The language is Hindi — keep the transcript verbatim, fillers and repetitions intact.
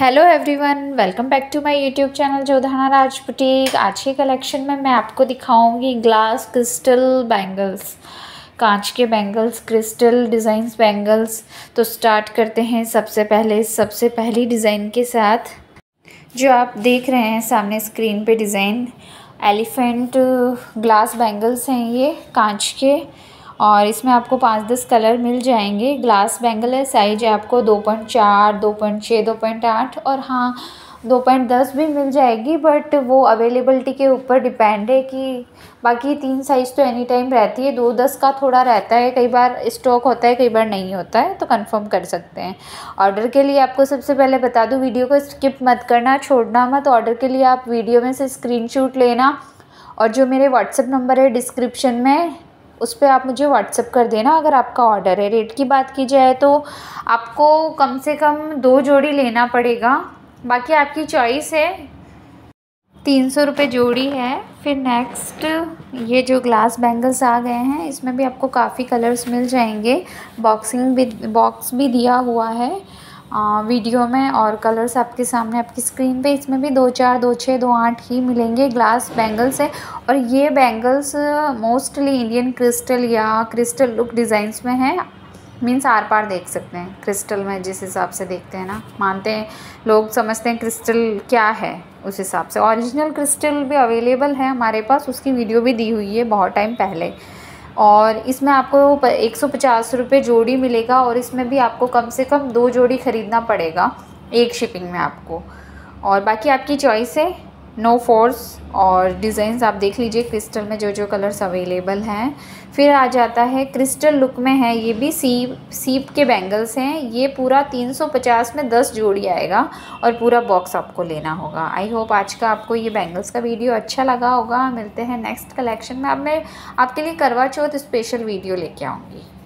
Hello everyone, welcome back to my YouTube channel Jodhana Raj boutique. आज के कलेक्शन में मैं आपको दिखाऊंगी ग्लास क्रिस्टल बैंगल्स, कांच के बैंगल्स, क्रिस्टल डिज़ाइंस बैंगल्स। तो स्टार्ट करते हैं सबसे पहले सबसे पहली डिज़ाइन के साथ। जो आप देख रहे हैं सामने स्क्रीन पे डिज़ाइन, एलिफेंट ग्लास बैंगल्स हैं ये कांच के, और इसमें आपको पाँच दस कलर मिल जाएंगे। ग्लास बैंगल है, साइज है आपको दो पॉइंट चार दो पॉइंट छः दो पॉइंट आठ और हाँ दो पॉइंट दस भी मिल जाएगी, बट वो अवेलेबलिटी के ऊपर डिपेंड है। कि बाकी तीन साइज़ तो एनी टाइम रहती है, दो दस का थोड़ा रहता है, कई बार स्टॉक होता है, कई बार नहीं होता है, तो कंफर्म कर सकते हैं। ऑर्डर के लिए आपको सबसे पहले बता दूँ, वीडियो को स्किप मत करना, छोड़ना मत। ऑर्डर के लिए आप वीडियो में से स्क्रीनशॉट लेना और जो मेरे व्हाट्सएप नंबर है डिस्क्रिप्शन में, उस पर आप मुझे व्हाट्सअप कर देना अगर आपका ऑर्डर है। रेट की बात की जाए तो आपको कम से कम दो जोड़ी लेना पड़ेगा, बाकी आपकी चॉइस है। तीन सौ रुपये जोड़ी है। फिर नेक्स्ट ये जो ग्लास बैंगल्स आ गए हैं, इसमें भी आपको काफ़ी कलर्स मिल जाएंगे। बॉक्सिंग भी बॉक्स भी दिया हुआ है आ, वीडियो में, और कलर्स आपके सामने आपकी स्क्रीन पे। इसमें भी दो चार दो छः दो आठ ही मिलेंगे। ग्लास बैंगल्स है और ये बैंगल्स मोस्टली इंडियन क्रिस्टल या क्रिस्टल लुक डिज़ाइंस में है। मीन्स आर पार देख सकते हैं क्रिस्टल में, जिस हिसाब से देखते हैं ना, मानते हैं लोग, समझते हैं क्रिस्टल क्या है, उस हिसाब से। ओरिजिनल क्रिस्टल भी अवेलेबल है हमारे पास, उसकी वीडियो भी दी हुई है बहुत टाइम पहले। और इसमें आपको एक सौ पचास रुपये जोड़ी मिलेगा, और इसमें भी आपको कम से कम दो जोड़ी ख़रीदना पड़ेगा एक शिपिंग में आपको, और बाकी आपकी चॉइस है, नो फोर्स। और डिज़ाइंस आप देख लीजिए क्रिस्टल में जो जो कलर्स अवेलेबल हैं। फिर आ जाता है क्रिस्टल लुक में है, ये भी सीप सीप के बैंगल्स हैं। ये पूरा तीन सौ पचास में दस जोड़ी आएगा और पूरा बॉक्स आपको लेना होगा। आई होप आज का आपको ये बैंगल्स का वीडियो अच्छा लगा होगा। मिलते हैं नेक्स्ट कलेक्शन में। अब मैं आपके लिए करवा चौथ स्पेशल वीडियो लेके आऊँगी।